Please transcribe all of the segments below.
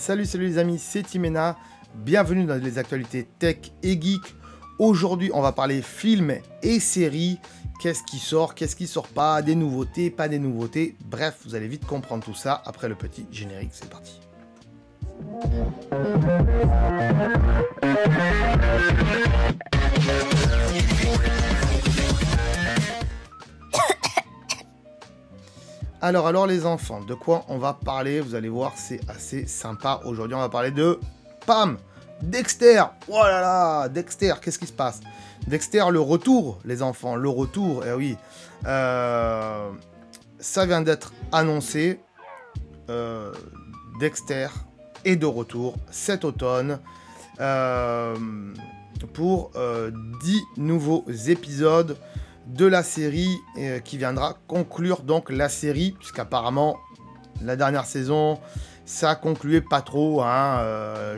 Salut les amis, c'est Timena, bienvenue dans les actualités tech et geek. Aujourd'hui on va parler films et séries, qu'est-ce qui sort, qu'est-ce qui sort pas, des nouveautés, pas des nouveautés, bref vous allez vite comprendre tout ça après le petit générique, c'est parti. Alors les enfants, de quoi on va parler? Vous allez voir, c'est assez sympa. Aujourd'hui, on va parler de... Pam! Dexter! Oh là là! Dexter, qu'est-ce qui se passe? Dexter, le retour, les enfants, le retour, eh oui. Ça vient d'être annoncé. Dexter est de retour cet automne pour 10 nouveaux épisodes de la série qui viendra conclure donc la série, puisqu'apparemment la dernière saison ça concluait pas trop, hein,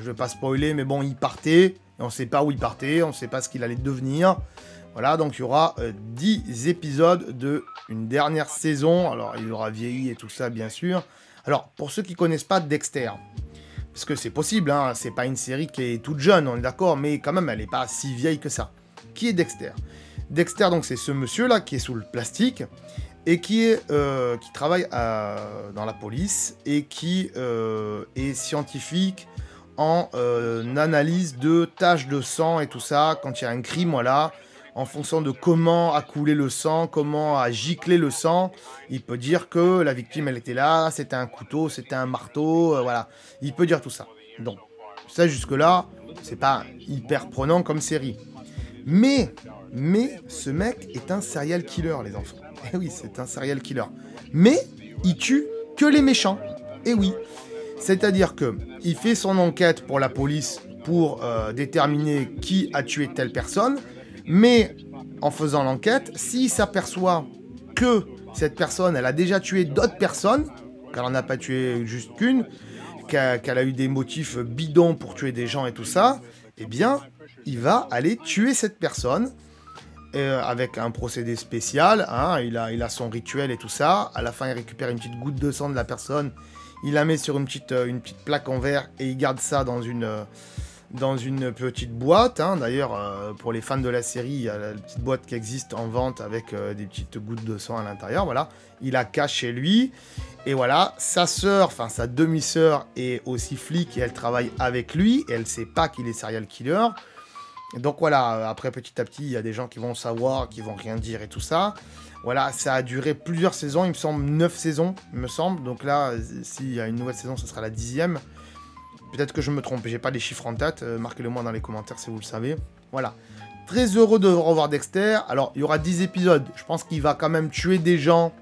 je vais pas spoiler, mais bon il partait, et on sait pas où il partait, on sait pas ce qu'il allait devenir, voilà, donc il y aura 10 épisodes de une dernière saison, alors il aura vieilli et tout ça bien sûr. Alors pour ceux qui connaissent pas Dexter, parce que c'est possible, hein, c'est pas une série qui est toute jeune, on est d'accord, mais quand même elle est pas si vieille que ça. Qui est Dexter? Dexter, donc c'est ce monsieur-là qui est sous le plastique et qui travaille dans la police et qui est scientifique en analyse de taches de sang et tout ça. Quand il y a un crime, voilà, en fonction de comment a coulé le sang, comment a giclé le sang, il peut dire que la victime, elle était là, c'était un couteau, c'était un marteau, voilà. Il peut dire tout ça. Donc, ça jusque-là, c'est pas hyper prenant comme série. Mais ce mec est un serial killer, les enfants. Eh oui, c'est un serial killer. Mais il tue que les méchants. Eh oui. C'est-à-dire que il fait son enquête pour la police pour déterminer qui a tué telle personne. Mais en faisant l'enquête, s'il s'aperçoit que cette personne, elle a déjà tué d'autres personnes, qu'elle n'en a pas tué juste qu'une, qu'elle a eu des motifs bidons pour tuer des gens et tout ça, eh bien, il va aller tuer cette personne avec un procédé spécial, hein, il a son rituel et tout ça. À la fin, il récupère une petite goutte de sang de la personne, il la met sur une petite plaque en verre et il garde ça dans une petite boîte. Hein. D'ailleurs, pour les fans de la série, il y a la petite boîte qui existe en vente avec des petites gouttes de sang à l'intérieur. Voilà, il la cache chez lui. Et voilà, sa sœur, enfin sa demi-sœur est aussi flic et elle travaille avec lui. Et elle ne sait pas qu'il est serial killer. Donc voilà, après petit à petit, il y a des gens qui vont savoir, qui vont rien dire et tout ça. Voilà, ça a duré plusieurs saisons, il me semble 9 saisons, il me semble. Donc là, s'il y a une nouvelle saison, ce sera la 10e. Peut-être que je me trompe, j'ai pas les chiffres en tête, marquez-le moi dans les commentaires si vous le savez. Voilà, très heureux de revoir Dexter. Alors, il y aura 10 épisodes, je pense qu'il va quand même tuer des gens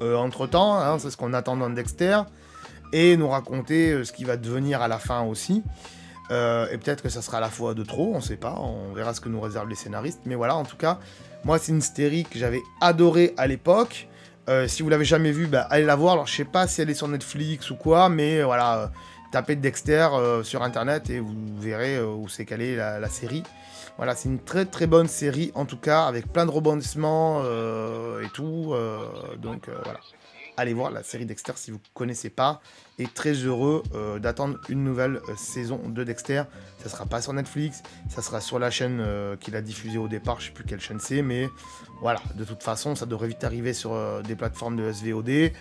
entre-temps, hein, c'est ce qu'on attend dans Dexter. Et nous raconter ce qui va devenir à la fin aussi. Et peut-être que ça sera à la fois de trop, on sait pas, on verra ce que nous réservent les scénaristes. Mais voilà, en tout cas, moi c'est une série que j'avais adorée à l'époque. Si vous l'avez jamais vue, bah, allez la voir. Alors je sais pas si elle est sur Netflix ou quoi, mais voilà, tapez Dexter sur internet et vous verrez où c'est calé la série. Voilà, c'est une très très bonne série en tout cas, avec plein de rebondissements et tout. Donc voilà. Allez voir la série Dexter si vous ne connaissez pas. Et très heureux d'attendre une nouvelle saison de Dexter. Ça ne sera pas sur Netflix, ça sera sur la chaîne qu'il a diffusée au départ. Je ne sais plus quelle chaîne c'est, mais voilà. De toute façon, ça devrait vite arriver sur des plateformes de SVOD. Et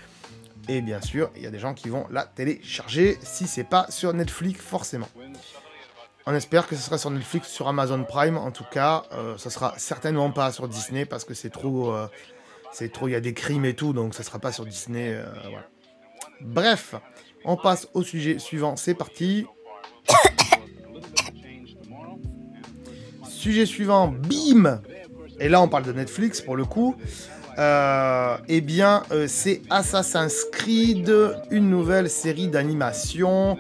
bien sûr, il y a des gens qui vont la télécharger si ce n'est pas sur Netflix, forcément. On espère que ce sera sur Netflix, sur Amazon Prime. En tout cas, ça ne sera certainement pas sur Disney parce que c'est trop... il y a des crimes et tout, donc ça sera pas sur Disney, voilà. Bref, on passe au sujet suivant, c'est parti. Sujet suivant, bim! Et là, on parle de Netflix, pour le coup. Eh bien, c'est Assassin's Creed, une nouvelle série d'animation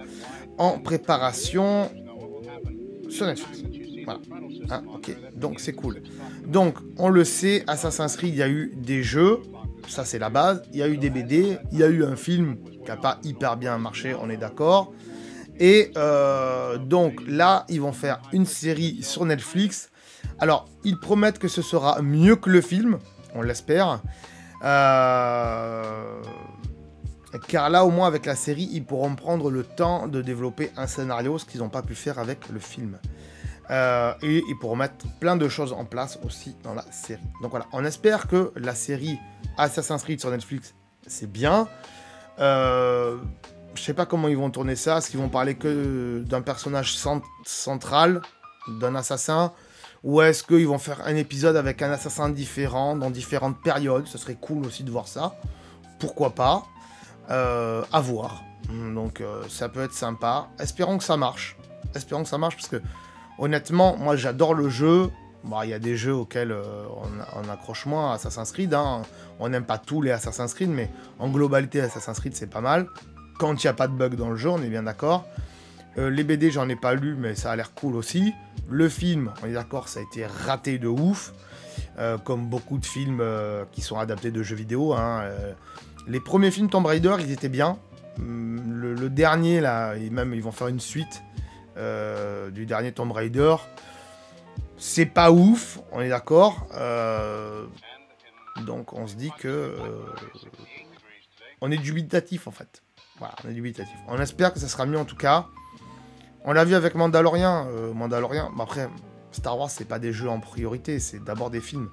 en préparation sur Netflix. Voilà. Hein, ok, donc c'est cool. Donc, on le sait, Assassin's Creed, il y a eu des jeux, ça c'est la base, il y a eu des BD, il y a eu un film qui n'a pas hyper bien marché, on est d'accord. Et donc là, ils vont faire une série sur Netflix. Alors, ils promettent que ce sera mieux que le film, on l'espère. car là au moins avec la série ils pourront prendre le temps de développer un scénario, ce qu'ils n'ont pas pu faire avec le film. Et ils pourront mettre plein de choses en place aussi dans la série. Donc voilà, on espère que la série Assassin's Creed sur Netflix, c'est bien. Je sais pas comment ils vont tourner ça, est-ce qu'ils vont parler que d'un personnage central, d'un assassin, ou est-ce qu'ils vont faire un épisode avec un assassin différent, dans différentes périodes, ce serait cool aussi de voir ça, pourquoi pas, à voir, donc ça peut être sympa, espérons que ça marche, parce que honnêtement, moi j'adore le jeu, bon, y a des jeux auxquels on accroche moins, à Assassin's Creed, hein. On n'aime pas tous les Assassin's Creed, mais en globalité Assassin's Creed c'est pas mal, quand il n'y a pas de bug dans le jeu, on est bien d'accord. Les BD, j'en ai pas lu, mais ça a l'air cool aussi. Le film, on est d'accord, ça a été raté de ouf, comme beaucoup de films qui sont adaptés de jeux vidéo. Hein, les premiers films Tomb Raider, ils étaient bien. Le dernier, là, et même ils vont faire une suite du dernier Tomb Raider. C'est pas ouf, on est d'accord. Donc on se dit que... on est dubitatif, en fait. Voilà, on est dubitatif. On espère que ça sera mieux, en tout cas. On l'a vu avec Mandalorian. Bah après, Star Wars, c'est pas des jeux en priorité, c'est d'abord des films.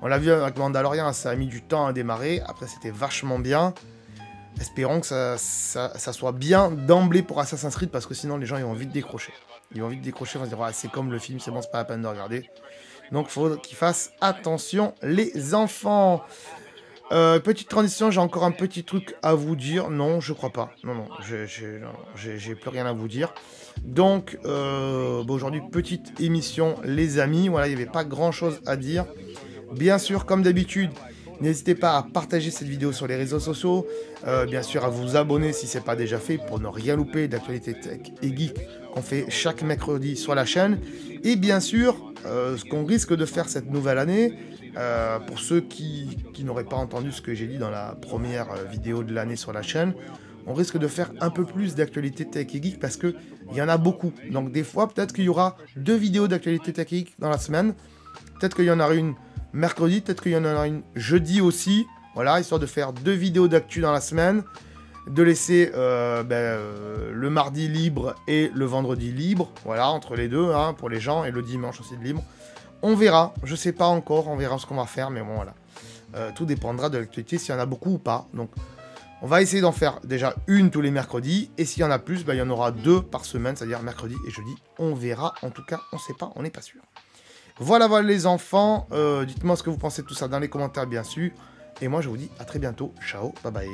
On l'a vu avec Mandalorian, ça a mis du temps à démarrer. Après, c'était vachement bien. Espérons que ça soit bien d'emblée pour Assassin's Creed, parce que sinon, les gens, ils vont vite décrocher. Ils vont vite décrocher, ils vont se dire, ah, c'est comme le film, c'est bon, c'est pas la peine de regarder. Donc, il faut qu'ils fassent attention, les enfants. Petite transition, j'ai encore un petit truc à vous dire. Non, je crois pas. Non, j'ai plus rien à vous dire. Donc, bah aujourd'hui, petite émission, les amis. Voilà, il n'y avait pas grand-chose à dire. Bien sûr, comme d'habitude, n'hésitez pas à partager cette vidéo sur les réseaux sociaux. Bien sûr, à vous abonner si ce n'est pas déjà fait pour ne rien louper d'actualité tech et geek qu'on fait chaque mercredi sur la chaîne. Et bien sûr, ce qu'on risque de faire cette nouvelle année... pour ceux qui n'auraient pas entendu ce que j'ai dit dans la première vidéo de l'année sur la chaîne, on risque de faire un peu plus d'actualité tech et geek parce qu'il y en a beaucoup. Donc des fois, peut-être qu'il y aura 2 vidéos d'actualité tech et geek dans la semaine. Peut-être qu'il y en aura une mercredi, peut-être qu'il y en aura une jeudi aussi. Voilà, histoire de faire 2 vidéos d'actu dans la semaine, de laisser le mardi libre et le vendredi libre. Voilà, entre les deux, hein, pour les gens, et le dimanche aussi de libre. On verra, je sais pas encore, on verra ce qu'on va faire, mais bon voilà. Tout dépendra de l'actualité, s'il y en a beaucoup ou pas. Donc, on va essayer d'en faire déjà une tous les mercredis, et s'il y en a plus, bah, il y en aura 2 par semaine, c'est-à-dire mercredi et jeudi. On verra, en tout cas, on sait pas, on n'est pas sûr. Voilà les enfants, dites-moi ce que vous pensez de tout ça dans les commentaires, bien sûr. Et moi, je vous dis à très bientôt, ciao, bye bye.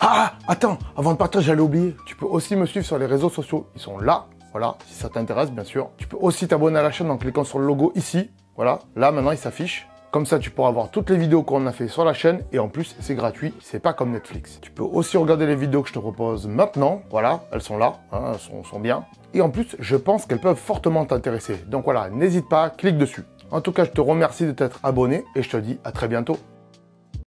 Ah, attends, avant de partir, j'allais oublier, tu peux aussi me suivre sur les réseaux sociaux, ils sont là. Voilà, si ça t'intéresse, bien sûr. Tu peux aussi t'abonner à la chaîne en cliquant sur le logo ici. Voilà, là, maintenant, il s'affiche. Comme ça, tu pourras voir toutes les vidéos qu'on a fait sur la chaîne. Et en plus, c'est gratuit, c'est pas comme Netflix. Tu peux aussi regarder les vidéos que je te propose maintenant. Voilà, elles sont là, hein, elles sont bien. Et en plus, je pense qu'elles peuvent fortement t'intéresser. Donc voilà, n'hésite pas, clique dessus. En tout cas, je te remercie de t'être abonné et je te dis à très bientôt.